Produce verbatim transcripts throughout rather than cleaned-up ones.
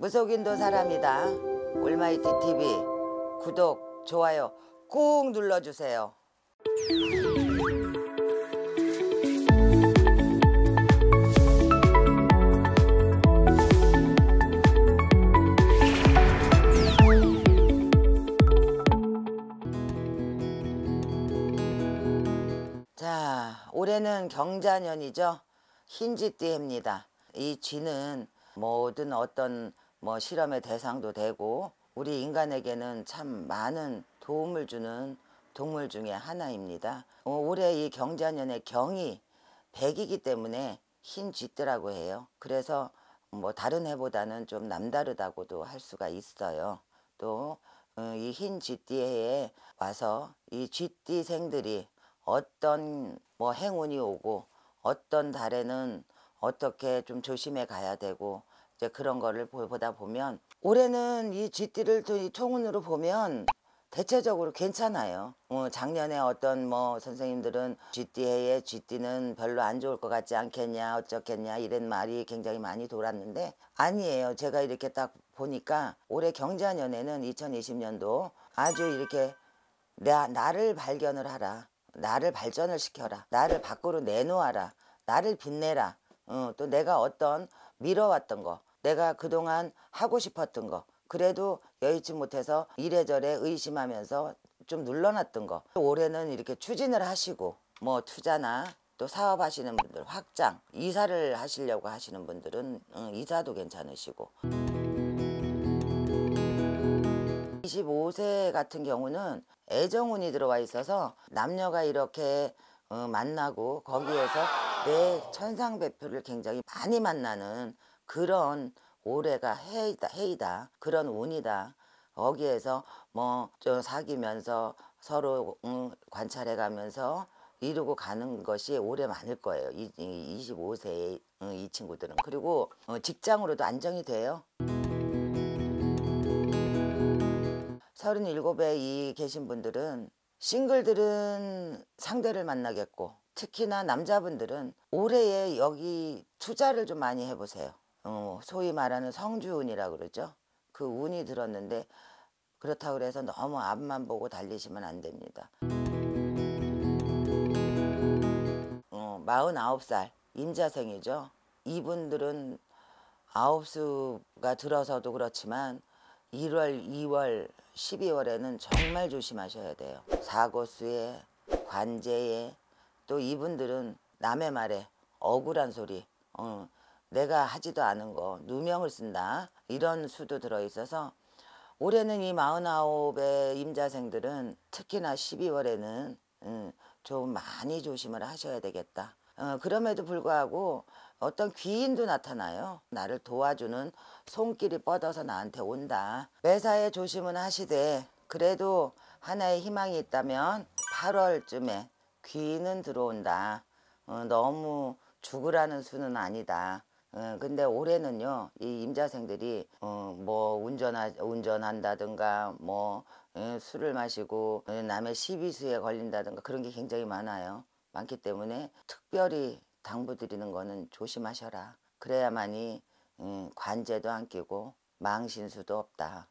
무속인도 사람이다. 올마이티티비 구독, 좋아요 꼭 눌러주세요. 자, 올해는 경자년이죠. 흰쥐띠입니다. 이 쥐는 모든 어떤 뭐 실험의 대상도 되고 우리 인간에게는 참 많은 도움을 주는 동물 중에 하나입니다. 어, 올해 이 경자년의 경이 백이기 때문에 흰 쥐띠라고 해요. 그래서 뭐 다른 해보다는 좀 남다르다고도 할 수가 있어요. 또 이 흰 쥐띠 해에 와서 이 쥐띠생들이 어떤 뭐 행운이 오고 어떤 달에는 어떻게 좀 조심해 가야 되고 이제 그런 거를 보다 보면 올해는 이 쥐띠를 또 이 총운으로 보면 대체적으로 괜찮아요. 어, 작년에 어떤 뭐 선생님들은 쥐띠 해에 쥐띠는 별로 안 좋을 것 같지 않겠냐 어쩌겠냐 이런 말이 굉장히 많이 돌았는데 아니에요. 제가 이렇게 딱 보니까 올해 경자년에는 이천이십 년도 아주 이렇게 나, 나를 발견을 하라. 나를 발전을 시켜라. 나를 밖으로 내놓아라. 나를 빛내라. 어, 또 내가 어떤 미뤄왔던 거, 내가 그동안 하고 싶었던 거, 그래도 여의치 못해서 이래저래 의심하면서 좀 눌러놨던 거, 올해는 이렇게 추진을 하시고 뭐 투자나 또 사업하시는 분들 확장, 이사를 하시려고 하시는 분들은 응, 이사도 괜찮으시고, 이십오 세 같은 경우는 애정운이 들어와 있어서 남녀가 이렇게 어, 만나고 거기에서 내 천상배표를 굉장히 많이 만나는 그런 올해가 해이다, 해이다 그런 운이다. 거기에서 뭐 좀 사귀면서 서로 음, 관찰해가면서 이루고 가는 것이 올해 많을 거예요. 이, 이 이십오 세의 음, 이 친구들은. 그리고 어, 직장으로도 안정이 돼요. 서른일곱에 이 계신 분들은 싱글들은 상대를 만나겠고 특히나 남자분들은 올해에 여기 투자를 좀 많이 해보세요. 어, 소위 말하는 성주운이라고 그러죠. 그 운이 들었는데 그렇다고 해서 너무 앞만 보고 달리시면 안 됩니다. 어, 마흔아홉 살 임자생이죠. 이분들은 아홉수가 들어서도 그렇지만 일월, 이월, 십이월에는 정말 조심하셔야 돼요. 사고수에, 관제에, 또 이분들은 남의 말에 억울한 소리, 어, 내가 하지도 않은 거, 누명을 쓴다, 이런 수도 들어있어서 올해는 이 마흔아홉의 임자생들은 특히나 십이월에는 음, 좀 많이 조심을 하셔야 되겠다. 어, 그럼에도 불구하고 어떤 귀인도 나타나요. 나를 도와주는 손길이 뻗어서 나한테 온다. 매사에 조심은 하시되 그래도 하나의 희망이 있다면 팔월쯤에 귀인은 들어온다. 어, 너무 죽으라는 수는 아니다. 어, 근데 올해는요 이 임자생들이 어, 뭐 운전하, 운전한다든가 뭐 어, 술을 마시고 어, 남의 시비수에 걸린다든가 그런 게 굉장히 많아요. 많기 때문에 특별히 당부드리는 거는 조심하셔라. 그래야만이 음, 관제도 안 끼고 망신수도 없다.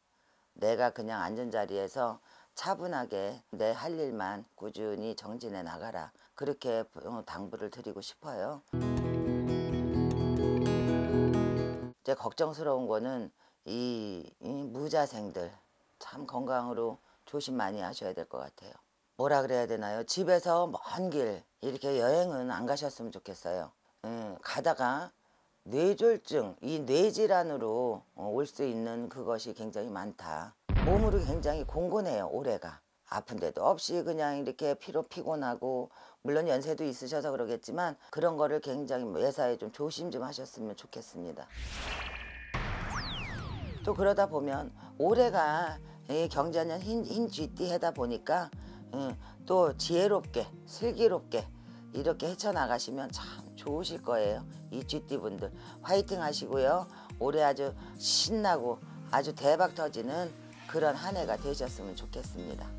내가 그냥 앉은 자리에서 차분하게 내 할 일만 꾸준히 정진해 나가라. 그렇게 당부를 드리고 싶어요. 이제 걱정스러운 거는 이, 이 무자생들 참 건강으로 조심 많이 하셔야 될 것 같아요. 뭐라 그래야 되나요? 집에서 먼 길 이렇게 여행은 안 가셨으면 좋겠어요. 음, 가다가 뇌졸중, 이 뇌질환으로 올 수 있는 그것이 굉장히 많다. 몸으로 굉장히 공고해요 올해가. 아픈 데도 없이 그냥 이렇게 피로 피곤하고 물론 연세도 있으셔서 그러겠지만 그런 거를 굉장히 매사에 좀 조심 좀 하셨으면 좋겠습니다. 또 그러다 보면 올해가 이 경자년 흰, 흰 쥐띠 해다 보니까 응, 또 지혜롭게 슬기롭게 이렇게 헤쳐나가시면 참 좋으실 거예요. 이 쥐띠분들 화이팅 하시고요. 올해 아주 신나고 아주 대박 터지는 그런 한 해가 되셨으면 좋겠습니다.